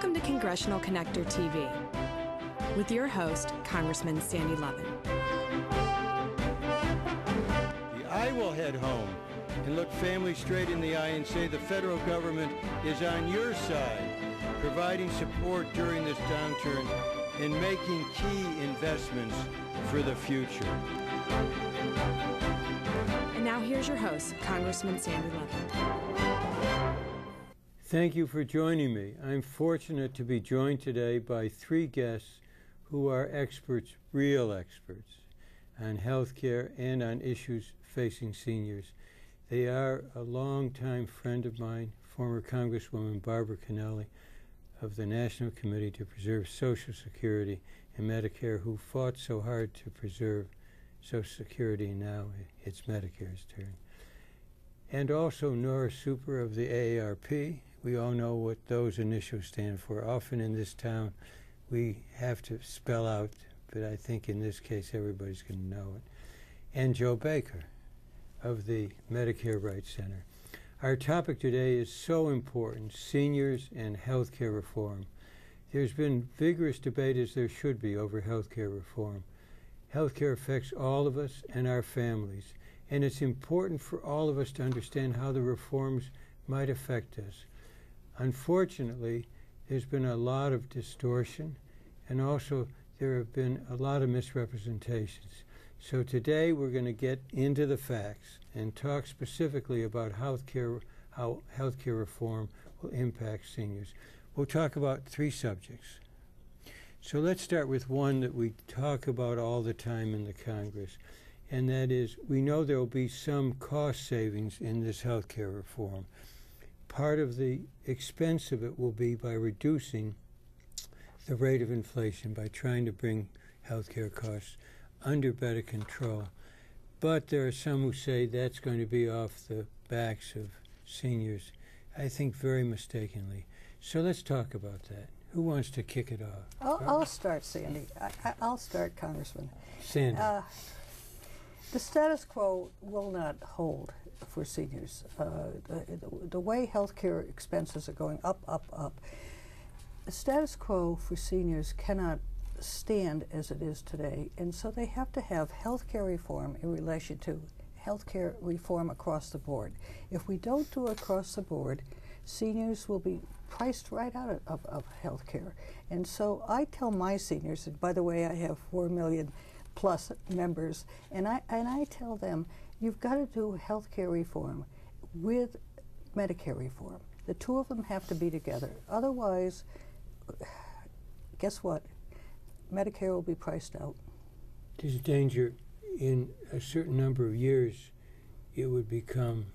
Welcome to Congressional Connector TV with your host, Congressman Sandy Levin. I will head home and look family straight in the eye and say the federal government is on your side, providing support during this downturn and making key investments for the future. And now here's your host, Congressman Sander Levin. Thank you for joining me. I'm fortunate to be joined today by three guests who are experts, real experts, on health care and on issues facing seniors. They are a longtime friend of mine, former Congresswoman Barbara Kennelly of the National Committee to Preserve Social Security and Medicare, who fought so hard to preserve Social Security, and now it's Medicare's turn. And also Nora Super of the AARP. We all know what those initials stand for. Often in this town, we have to spell out, but I think in this case, everybody's going to know it. And Joe Baker of the Medicare Rights Center. Our topic today is so important, seniors and health care reform. There's been vigorous debate, as there should be, over health care reform. Health care affects all of us and our families, and it's important for all of us to understand how the reforms might affect us. Unfortunately, there's been a lot of distortion, and also there have been a lot of misrepresentations. So today we're going to get into the facts and talk specifically about how health care reform will impact seniors. We'll talk about three subjects. So let's start with one that we talk about all the time in the Congress, and that is, we know there will be some cost savings in this health care reform. Part of the expense of it will be by reducing the rate of inflation, by trying to bring health care costs under better control. But there are some who say that's going to be off the backs of seniors, I think very mistakenly. So let's talk about that. Who wants to kick it off? I'll start, Sandy. I'll start, Congressman. Sandy. The status quo will not hold for seniors. The way health care expenses are going up, up, up, the status quo for seniors cannot stand as it is today, and so they have to have health care reform in relation to health care reform across the board. If we don't do it across the board, seniors will be priced right out of health care. And so I tell my seniors, and by the way, I have 4 million plus members, and I tell them, you've got to do health care reform with Medicare reform. The two of them have to be together. Otherwise, guess what? Medicare will be priced out. There's a danger in a certain number of years it would become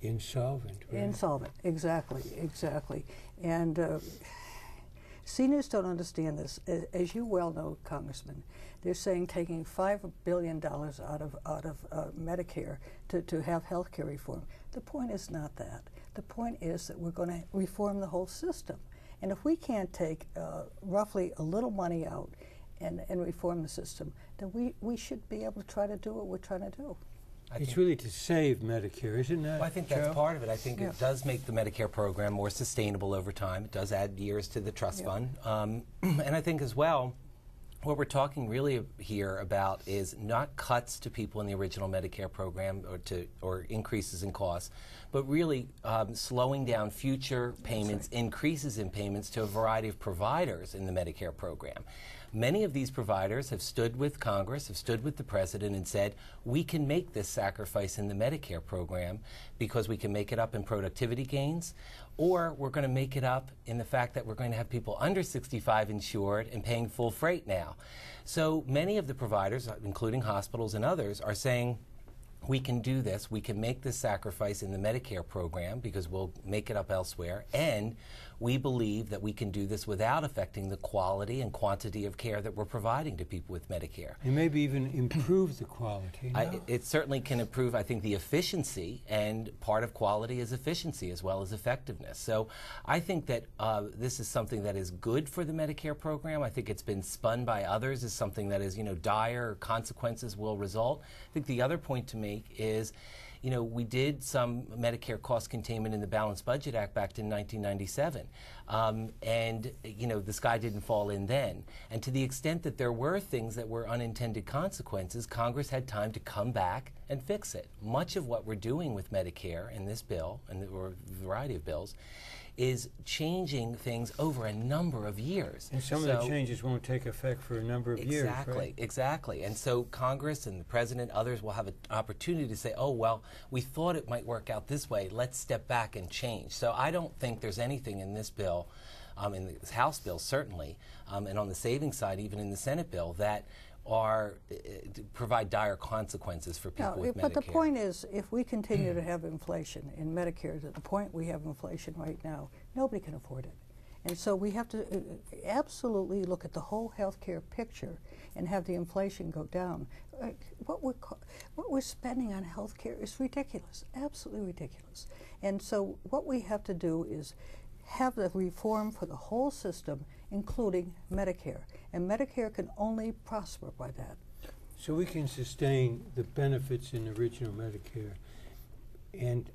insolvent. Right? Insolvent, exactly, exactly. And seniors don't understand this. As you well know, Congressman, they're saying taking $5 billion out of Medicare to have health care reform. The point is not that. The point is that we're going to reform the whole system. And if we can't take roughly a little money out and reform the system, then we should be able to try to do what we're trying to do. It's really to save Medicare, is it not? Well, I think that's part of it. I think it does make the Medicare program more sustainable over time. It does add years to the trust fund. And I think as well, what we're talking really here about is not cuts to people in the original Medicare program or increases in costs, but really slowing down future payments, increases in payments to a variety of providers in the Medicare program. Many of these providers have stood with Congress, have stood with the President and said, we can make this sacrifice in the Medicare program because we can make it up in productivity gains, or we're going to make it up in the fact that we're going to have people under 65 insured and paying full freight now. So many of the providers, including hospitals and others, are saying, we can do this, we can make this sacrifice in the Medicare program because we'll make it up elsewhere, and we believe that we can do this without affecting the quality and quantity of care that we're providing to people with Medicare. And maybe even improve the quality. It certainly can improve, I think, the efficiency, and part of quality is efficiency as well as effectiveness. So I think that this is something that is good for the Medicare program. I think it's been spun by others as something that is, you know, dire consequences will result. I think the other point to make is you know, we did some Medicare cost containment in the Balanced Budget Act back in 1997. And, you know, the sky didn't fall in then. And to the extent that there were things that were unintended consequences, Congress had time to come back and fix it. Much of what we're doing with Medicare in this bill, and there were a variety of bills, is changing things over a number of years. And some of the changes won't take effect for a number of years. Exactly, exactly. And so Congress and the President, others will have an opportunity to say, oh, well, we thought it might work out this way. Let's step back and change. So I don't think there's anything in this bill, in the House bill certainly, and on the savings side, even in the Senate bill, that are provide dire consequences for people with Medicare. But the point is, if we continue to have inflation in Medicare, to the point we have inflation right now, nobody can afford it. And so we have to absolutely look at the whole healthcare picture and have the inflation go down. What we're spending on healthcare is ridiculous, absolutely ridiculous. And so what we have to do is have the reform for the whole system, including Medicare. And Medicare can only prosper by that. So we can sustain the benefits in original Medicare and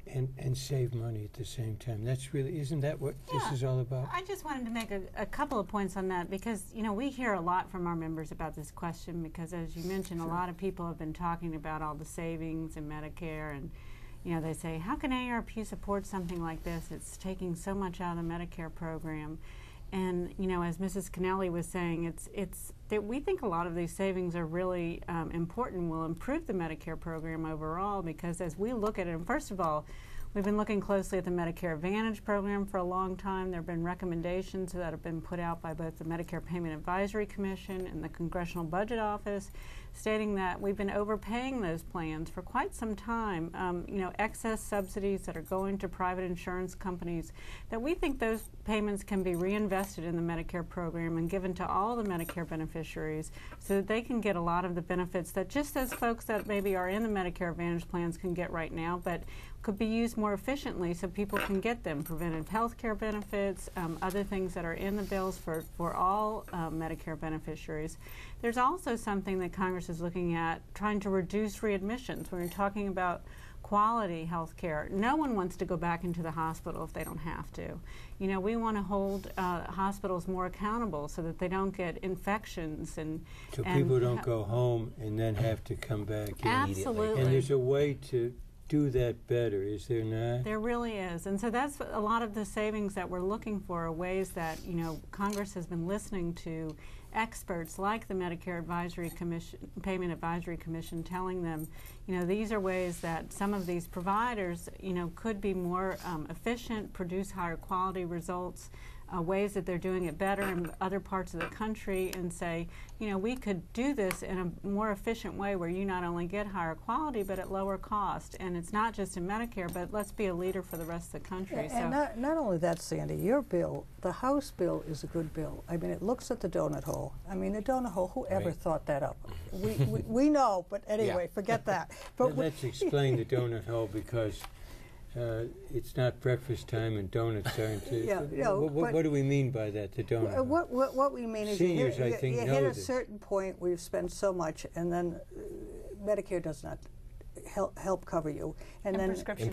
save money at the same time. That's really, isn't that what this is all about? I just wanted to make a couple of points on that, because, you know, we hear a lot from our members about this question, because as you mentioned, a lot of people have been talking about all the savings in Medicare, and you know, they say, how can AARP support something like this? It's taking so much out of the Medicare program. And, you know, as Mrs. Kennelly was saying, it's that we think a lot of these savings are really important, will improve the Medicare program overall, because as we look at it, and first of all, we've been looking closely at the Medicare Advantage program for a long time. There have been recommendations that have been put out by both the Medicare Payment Advisory Commission and the Congressional Budget Office, stating that we've been overpaying those plans for quite some time. You know, excess subsidies that are going to private insurance companies, that we think those payments can be reinvested in the Medicare program and given to all the Medicare beneficiaries so that they can get a lot of the benefits that just those folks that maybe are in the Medicare Advantage plans can get right now, but could be used more efficiently so people can get them, preventive health care benefits, other things that are in the bills for all Medicare beneficiaries. There's also something that Congress is looking at, trying to reduce readmissions. When we're talking about quality health care, no one wants to go back into the hospital if they don't have to. You know, we want to hold hospitals more accountable so that they don't get infections, and so people don't go home and then have to come back immediately. Absolutely. And there's a way to do that better, is there not? There really is. And so that's a lot of the savings that we're looking for, are ways that, you know, Congress has been listening to experts like the Medicare Advisory Commission, Payment Advisory Commission, telling them, you know, these are ways that some of these providers, you know, could be more efficient, produce higher quality results, ways that they're doing it better in other parts of the country, and say, you know, we could do this in a more efficient way where you not only get higher quality but at lower cost. And it's not just in Medicare, but let's be a leader for the rest of the country. And, so not only that, Sandy, your bill, the House bill, is a good bill. I mean, it looks at the donut hole. I mean, the donut hole, whoever thought that up? we know, but anyway, forget that. But let's explain the donut hole, because it's not breakfast time and donuts aren't. What do we mean by that, the donut? What we mean is, seniors, I think, you hit a certain point where you've spent so much, and then Medicare does not help cover you, and then prescription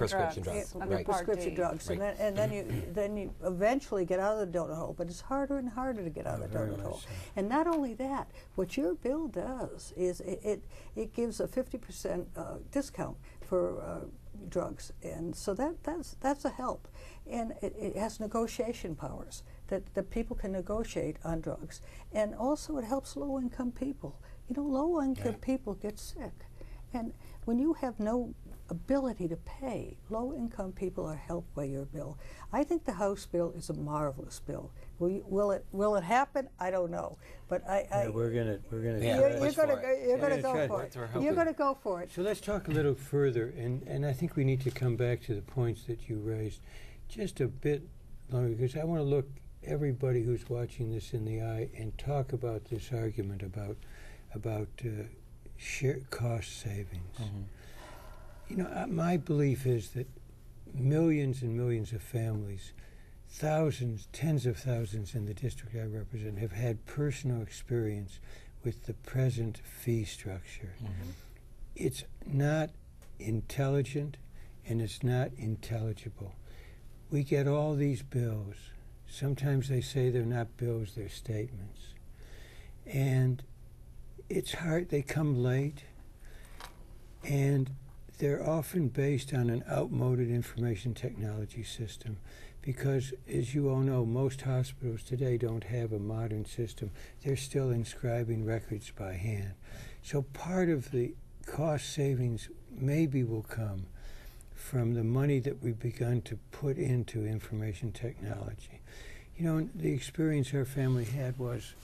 drugs, and then you eventually get out of the donut hole. But it's harder and harder to get out of the donut hole. So. And not only that, what your bill does is it gives a 50% discount for drugs, and so that's a help, and it has negotiation powers that people can negotiate on drugs, and also it helps low-income people. You know, low-income people get sick, and when you have no ability to pay, low-income people are helped by your bill. I think the House bill is a marvelous bill. Will it happen? I don't know, but you're going to go for it. So let's talk a little further, and I think we need to come back to the points that you raised just a bit longer, because I want to look everybody who's watching this in the eye and talk about this argument about shared cost savings. You know, my belief is that millions and millions of families, thousands, tens of thousands in the district I represent, have had personal experience with the present fee structure. It's not intelligent, and it's not intelligible. We get all these bills. Sometimes they say they're not bills, they're statements. And it's hard, they come late, and they're often based on an outmoded information technology system because, as you all know, most hospitals today don't have a modern system. They're still inscribing records by hand. So part of the cost savings maybe will come from the money that we've begun to put into information technology. You know, the experience our family had was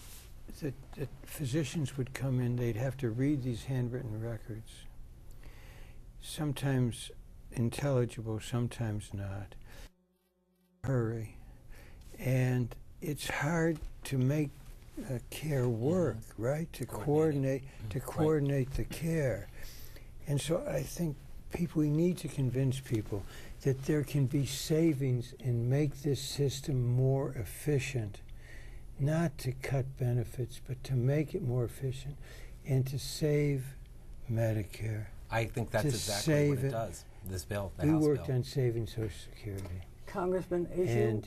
that physicians would come in, they'd have to read these handwritten records, sometimes intelligible, sometimes not. Hurry. And it's hard to make care work, right? To coordinate, the care. And so I think people, we need to convince people that there can be savings and make this system more efficient, not to cut benefits, but to make it more efficient and to save Medicare. I think that's exactly what it does, this bill, the House bill. We worked on saving Social Security. Congressman,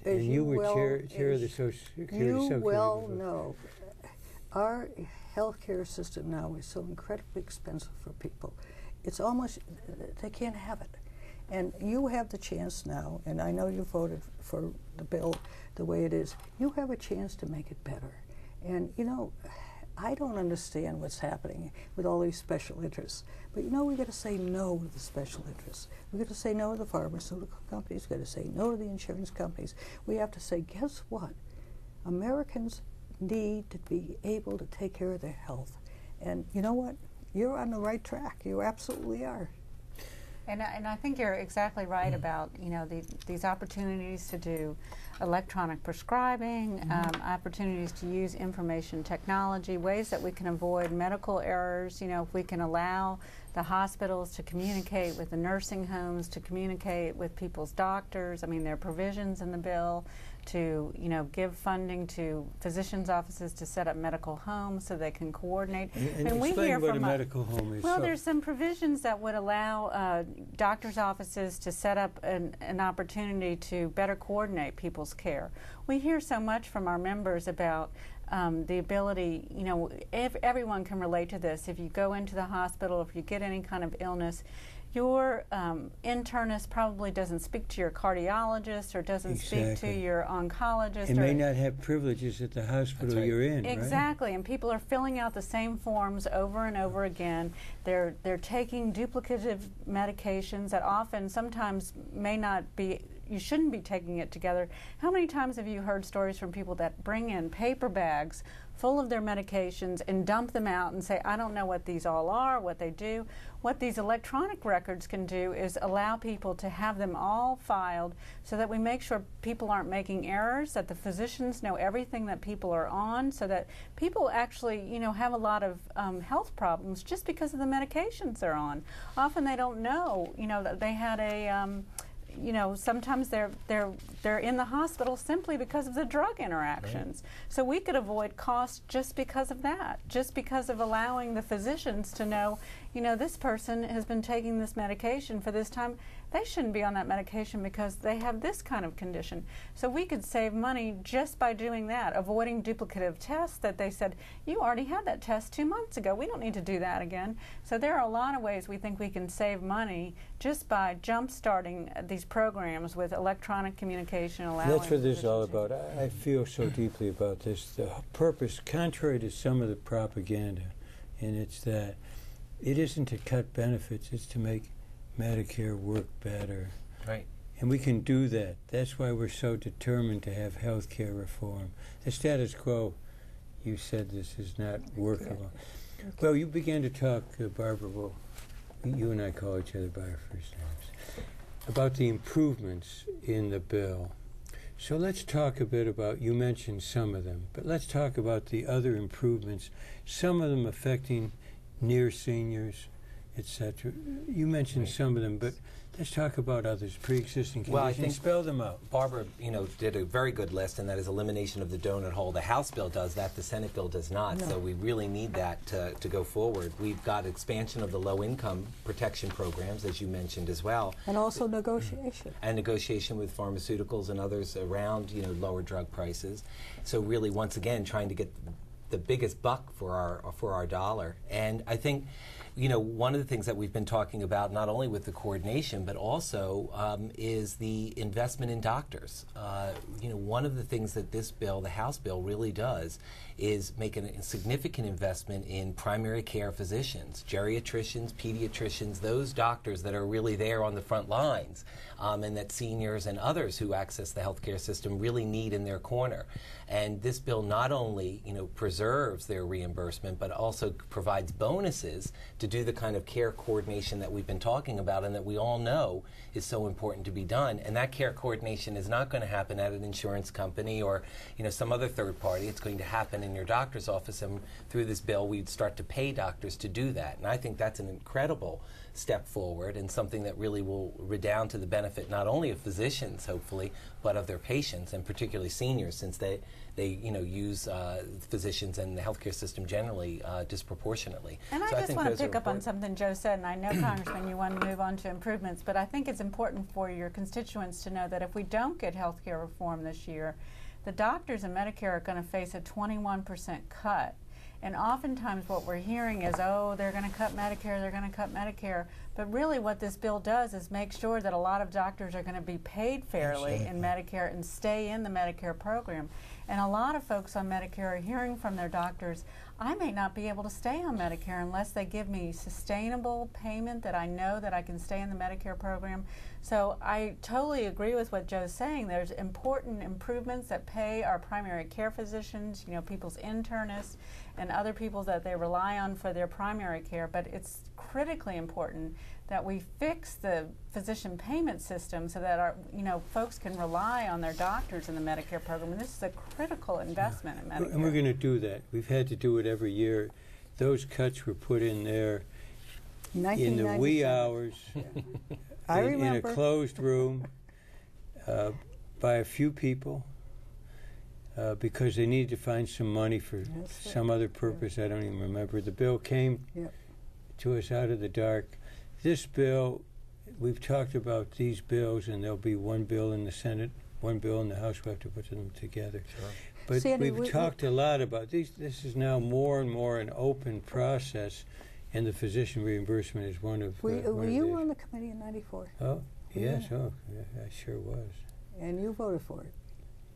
as you were chair of the Social Security Subcommittee. You well know our health care system now is so incredibly expensive for people. It's almost, they can't have it. And you have the chance now, and I know you voted for the bill the way it is, you have a chance to make it better. And you know, I don't understand what's happening with all these special interests. But you know, we've got to say no to the special interests. We've got to say no to the pharmaceutical companies. We've got to say no to the insurance companies. We have to say, guess what? Americans need to be able to take care of their health. And you know what? You're on the right track. You absolutely are. And I think you're exactly right about, you know, these opportunities to do electronic prescribing, opportunities to use information technology, ways that we can avoid medical errors. You know, if we can allow the hospitals to communicate with the nursing homes, to communicate with people's doctors. I mean, there are provisions in the bill to, you know, give funding to physicians' offices to set up medical homes so they can coordinate. And we hear from a medical home is. Well, there's some provisions that would allow doctors' offices to set up an opportunity to better coordinate people's care. We hear so much from our members about the ability, you know, everyone can relate to this. If you go into the hospital, if you get any kind of illness, your internist probably doesn't speak to your cardiologist or doesn't speak to your oncologist. It may not have privileges at the hospital you're in, exactly, right? And people are filling out the same forms over and over again. They're taking duplicative medications that often, sometimes may not be, you shouldn't be taking it together. How many times have you heard stories from people that bring in paper bags full of their medications and dump them out and say, I don't know what these all are, what they do. What these electronic records can do is allow people to have them all filed so that we make sure people aren't making errors, that the physicians know everything that people are on, so that people actually, you know, have a lot of health problems just because of the medications they're on. Often they don't know, you know, that they had a you know, sometimes they're in the hospital simply because of the drug interactions. Right. So we could avoid costs just because of that, just because of allowing the physicians to know, you know, this person has been taking this medication for this time. They shouldn't be on that medication because they have this kind of condition. So we could save money just by doing that, avoiding duplicative tests that they said, you already had that test 2 months ago. We don't need to do that again. So there are a lot of ways we think we can save money just by jump-starting these programs with electronic communication. That's what this is all about. I feel so deeply about this. The purpose, contrary to some of the propaganda, and it's that it isn't to cut benefits, it's to make Medicare work better. Right. And we can do that. That's why we're so determined to have health care reform. The status quo, you said this is not workable. Okay. Well, you began to talk, Barbara, well, you and I call each other by our first names, about the improvements in the bill. So let's talk a bit about, you mentioned some of them, but let's talk about the other improvements, some of them affecting near seniors, etc. You mentioned some of them, but Let's talk about others, pre-existing conditions. Well, I think spell them out. Barbara, you know, did a very good list, and that is elimination of the donut hole. The House bill does that, the Senate bill does not, no. So we really need that to go forward. We've got expansion of the low-income protection programs, as you mentioned as well. And also negotiation. And negotiation with pharmaceuticals and others around, you know, lower drug prices. So really, once again, trying to get the biggest buck for our dollar. And I think, you know, one of the things that we've been talking about, not only with the coordination, but also is the investment in doctors. You know, one of the things that this bill, the House bill, really does is make a significant investment in primary care physicians, geriatricians, pediatricians, those doctors that are really there on the front lines, and that seniors and others who access the healthcare system really need in their corner. And this bill not only, you know, preserves their reimbursement, but also provides bonuses to do the kind of care coordination that we've been talking about and that we all know is so important to be done. And that care coordination is not going to happen at an insurance company or, you know, some other third party. It's going to happen in your doctor's office, and through this bill we'd start to pay doctors to do that. And I think that's an incredible step forward and something that really will redound to the benefit not only of physicians, hopefully, but of their patients, and particularly seniors, since they you know, use physicians and the healthcare system generally disproportionately. And so I just want to pick up on something Joe said, and I know, Congressman, you want to move on to improvements, but I think it's important for your constituents to know that if we don't get healthcare reform this year, the doctors and Medicare are going to face a 21% cut. And oftentimes what we're hearing is, oh, they're going to cut Medicare, they're going to cut Medicare. But really what this bill does is make sure that a lot of doctors are going to be paid fairly in Medicare and stay in the Medicare program. And a lot of folks on Medicare are hearing from their doctors, I may not be able to stay on Medicare unless they give me sustainable payment that I know that I can stay in the Medicare program. So I totally agree with what Joe's saying. There's important improvements that pay our primary care physicians, you know, people's internists, and other people that they rely on for their primary care. But it's critically important that we fix the physician payment system so that our, you know, folks can rely on their doctors in the Medicare program. And this is a critical investment in Medicare. And we're going to do that. We've had to do it every year. Those cuts were put in there in the wee hours, in a closed room by a few people because they needed to find some money for some other purpose. I don't even remember. The bill came to us out of the dark. This bill, we've talked about these bills, and there'll be one bill in the Senate, one bill in the House. We'll have to put them together. Sure. But Sandy, we've talked a lot about these. This is now more and more an open process, and the physician reimbursement is one of Were you on the committee in '94? Oh, yes. Yeah. Oh, I sure was. And you voted for it.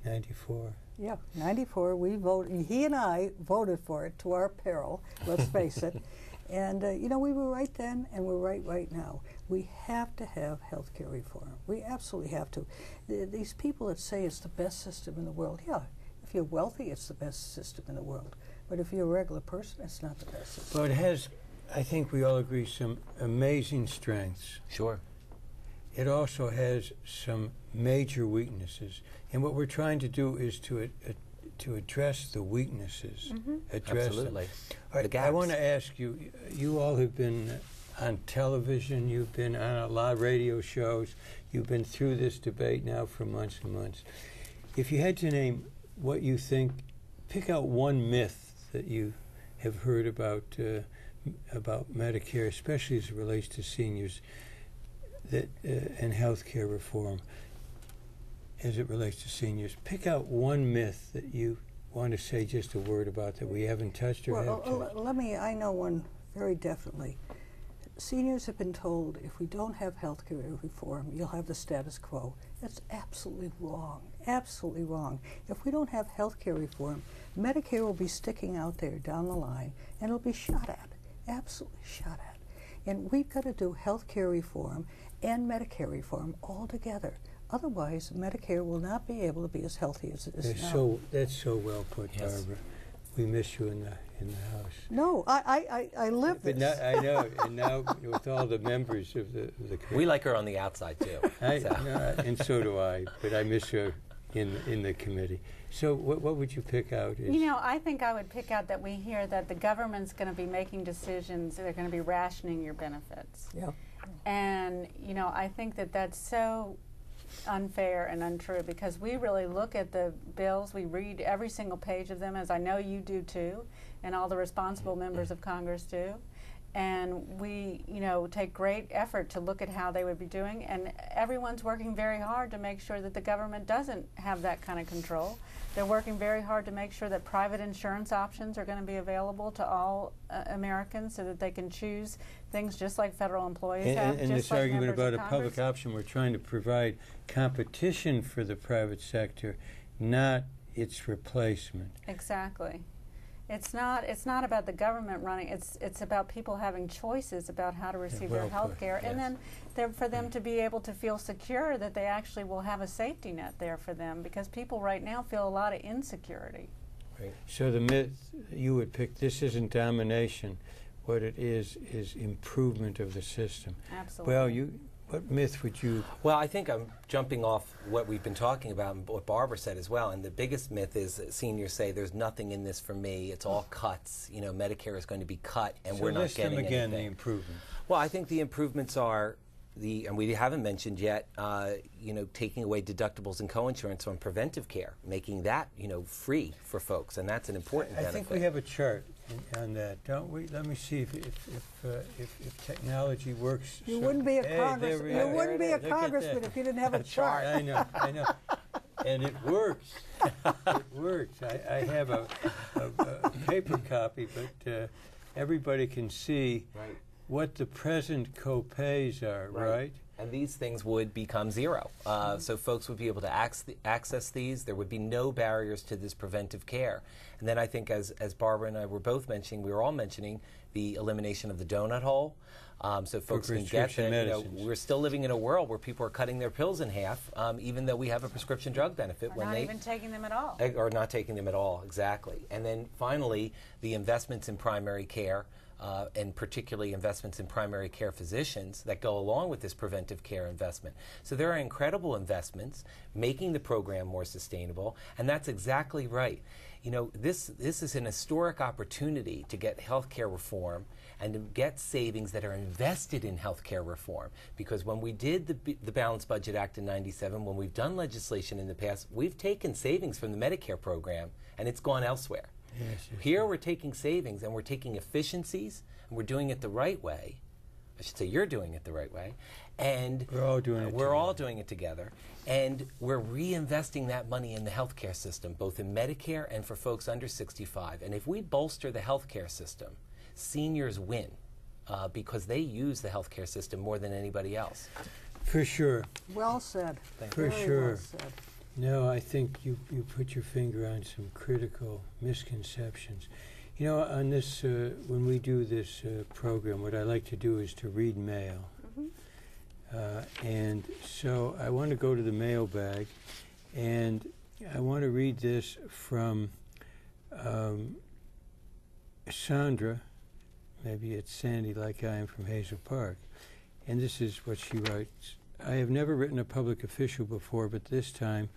'94. Yeah, '94. We voted. He and I voted for it to our peril. Let's face it. And, you know, we were right then, and we're right now. We have to have health care reform. We absolutely have to. These people that say it's the best system in the world, yeah, if you're wealthy, it's the best system in the world. But if you're a regular person, it's not the best system. Well, it has, I think we all agree, some amazing strengths. Sure. It also has some major weaknesses. And what we're trying to do is to address the weaknesses. Absolutely. All right, I want to ask you, you all have been on television, you've been on a lot of radio shows, you've been through this debate now for months and months. If you had to name what you think, pick out one myth that you have heard about Medicare, especially as it relates to seniors, that and health care reform. As it relates to seniors, pick out one myth that you want to say just a word about that we haven't touched or I know one very definitely. Seniors have been told if we don't have health care reform, you'll have the status quo. That's absolutely wrong, absolutely wrong. If we don't have health care reform, Medicare will be sticking out there down the line, and it'll be shot at, absolutely shot at. And we've got to do health care reform and Medicare reform all together. Otherwise, Medicare will not be able to be as healthy as it is now. So, that's so well put, yes. Barbara. We miss you in the House. No, I live this. Now, I know, and now with all the members of the committee. We like her on the outside, too. And so do I, but I miss her in the committee. So what would you pick out? You know, I think I would pick out that we hear that the government's going to be making decisions, they're going to be rationing your benefits. Yeah. And, you know, I think that that's so unfair and untrue, because we really look at the bills, we read every single page of them, as I know you do too, and all the responsible members of Congress do. And we, you know, take great effort to look at how they would be doing, and everyone's working very hard to make sure that the government doesn't have that kind of control. They're working very hard to make sure that private insurance options are going to be available to all Americans, so that they can choose things just like federal employees have. And this argument about a public option, we're trying to provide competition for the private sector, not its replacement. Exactly. It's not about the government running. It's about people having choices about how to receive their health care, and then for them to be able to feel secure that they actually will have a safety net there for them, because people right now feel a lot of insecurity. Right. So the myth you would pick, this isn't domination. What it is improvement of the system. Absolutely. Well, what myth would you... Well, I think I'm jumping off what we've been talking about and what Barbara said as well, and the biggest myth is that seniors say there's nothing in this for me, it's all cuts, you know, Medicare is going to be cut and we're not getting anything. So list them again, the improvements. Well, I think the improvements are, and we haven't mentioned yet, you know, taking away deductibles and coinsurance on preventive care, making that, you know, free for folks, and that's an important benefit. I think we have a chart on that, don't we? Let me see if technology works. You wouldn't be a congressman. You wouldn't be a congressman if you didn't have a chart. I know. And it works. It works. I have a paper copy, but everybody can see. Right. What the present co-pays are, right? And these things would become zero. So folks would be able to access these. There would be no barriers to this preventive care. And then I think, as Barbara and I were both mentioning, we were all mentioning the elimination of the donut hole. So folks can get that. You know, we're still living in a world where people are cutting their pills in half, even though we have a prescription drug benefit. Or not even taking them at all. Or not taking them at all, exactly. And then finally, the investments in primary care, and particularly investments in primary care physicians that go along with this preventive care investment. So there are incredible investments making the program more sustainable, and that's exactly right. You know, this is an historic opportunity to get health care reform and to get savings that are invested in health care reform, because when we did the Balanced Budget Act in '97, when we've done legislation in the past, we've taken savings from the Medicare program and it's gone elsewhere. Yes, here we're taking savings and we're taking efficiencies, and we're doing it the right way. I should say you're doing it the right way, and we're all doing it together. And we're reinvesting that money in the healthcare system, both in Medicare and for folks under 65. And if we bolster the healthcare system, seniors win, because they use the healthcare system more than anybody else. For sure. Well said. For sure. Well said. No, I think you put your finger on some critical misconceptions. You know, on this, when we do this program, what I like to do is to read mail. And so I want to go to the mailbag, and I want to read this from Sandra, maybe it's Sandy like I am, from Hazel Park. And this is what she writes. I have never written a public official before, but this time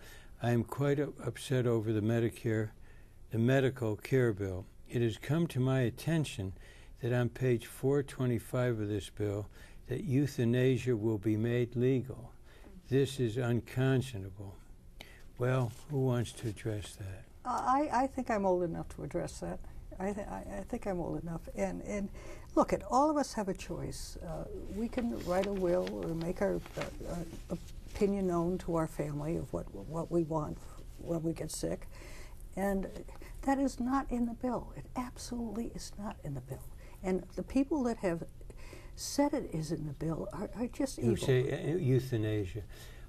I am quite upset over the medical care bill. It has come to my attention that on page 425 of this bill, that euthanasia will be made legal. This is unconscionable. Well, who wants to address that? I think I'm old enough to address that. I think I'm old enough. And look, all of us have a choice. We can write a will or make our opinion known to our family of what we want when we get sick. And that is not in the bill. It absolutely is not in the bill. And the people that have said it is in the bill are just evil. You say euthanasia.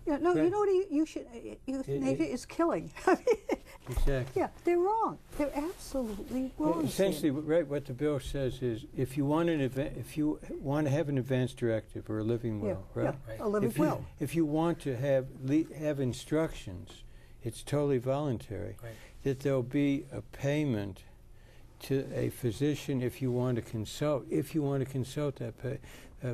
Yeah, no, but you know what you should... euthanasia is killing. Exactly. Yeah, they're wrong. They're absolutely wrong. Essentially, right, what the bill says is, if you want to have an advance directive or a living will, right? Yeah, a living will. If you want to have instructions, it's totally voluntary. Right. That there'll be a payment to a physician if you want to consult. If you want to consult that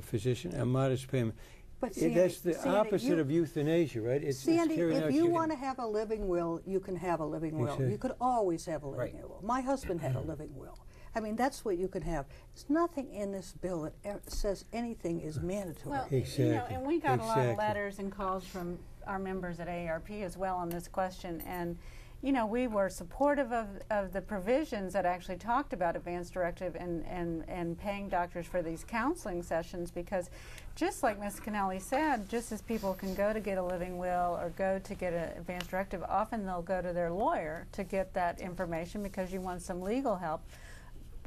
physician, a modest payment. But Sandy, that's the opposite of euthanasia, right? Sandy, if you want to have a living will, you can have a living will. You could always have a living will. My husband had a living will. I mean, that's what you can have. There's nothing in this bill that says anything is mandatory. Well, exactly. You know, and we got a lot of letters and calls from our members at AARP as well on this question, and you know, we were supportive of the provisions that actually talked about advance directive and paying doctors for these counseling sessions, because just like Ms. Kennelly said, just as people can go to get a living will or go to get an advance directive, often they'll go to their lawyer to get that information because you want some legal help.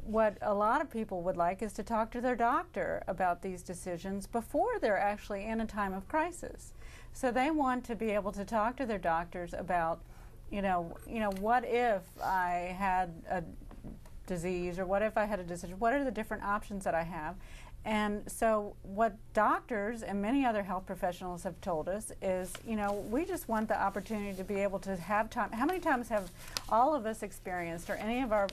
What a lot of people would like is to talk to their doctor about these decisions before they're actually in a time of crisis. So they want to be able to talk to their doctors about, you know, what if I had a disease, or what if I had a decision? What are the different options that I have? And so what doctors and many other health professionals have told us is, you know, we just want the opportunity to be able to have time. How many times have all of us experienced, or any of our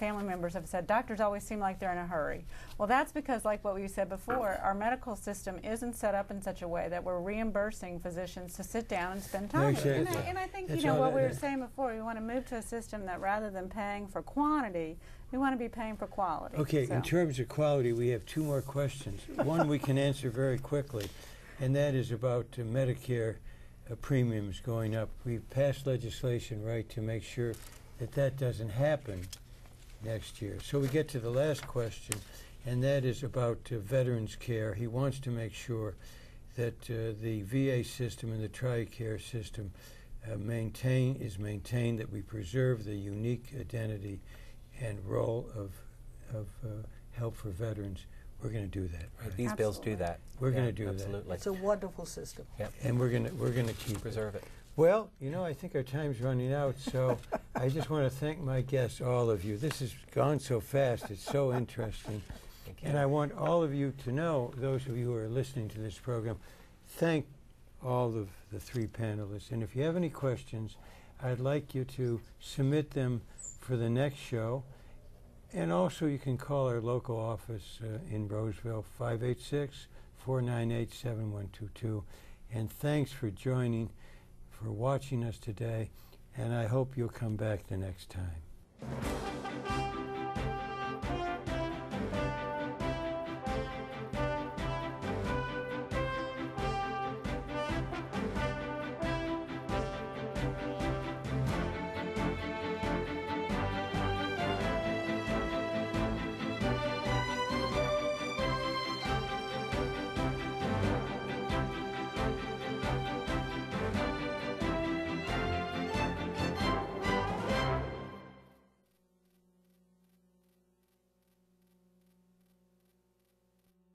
family members have said, doctors always seem like they're in a hurry? Well, that's because, like what we said before, our medical system isn't set up in such a way that we're reimbursing physicians to sit down and spend time with them. And I think, you know, what we were saying before, we want to move to a system that rather than paying for quantity, we want to be paying for quality. Okay, so in terms of quality, we have two more questions. One we can answer very quickly, and that is about Medicare premiums going up. We've passed legislation, right, to make sure that that doesn't happen next year. So we get to the last question, and that is about veterans care. He wants to make sure that the VA system and the TRICARE system is maintained, that we preserve the unique identity and role of help for veterans. We're going to do that. Right? These bills do that. We're going to do that. It's a wonderful system. Yep. And we're going to keep preserve it. Well, you know, I think our time's running out, so I just want to thank my guests, all of you. This has gone so fast. It's so interesting. And I want all of you to know, those of you who are listening to this program, thank all of the three panelists. And if you have any questions, I'd like you to submit them for the next show. And also you can call our local office in Roseville, 586-498-7122. And thanks for joining, for watching us today, and I hope you'll come back the next time.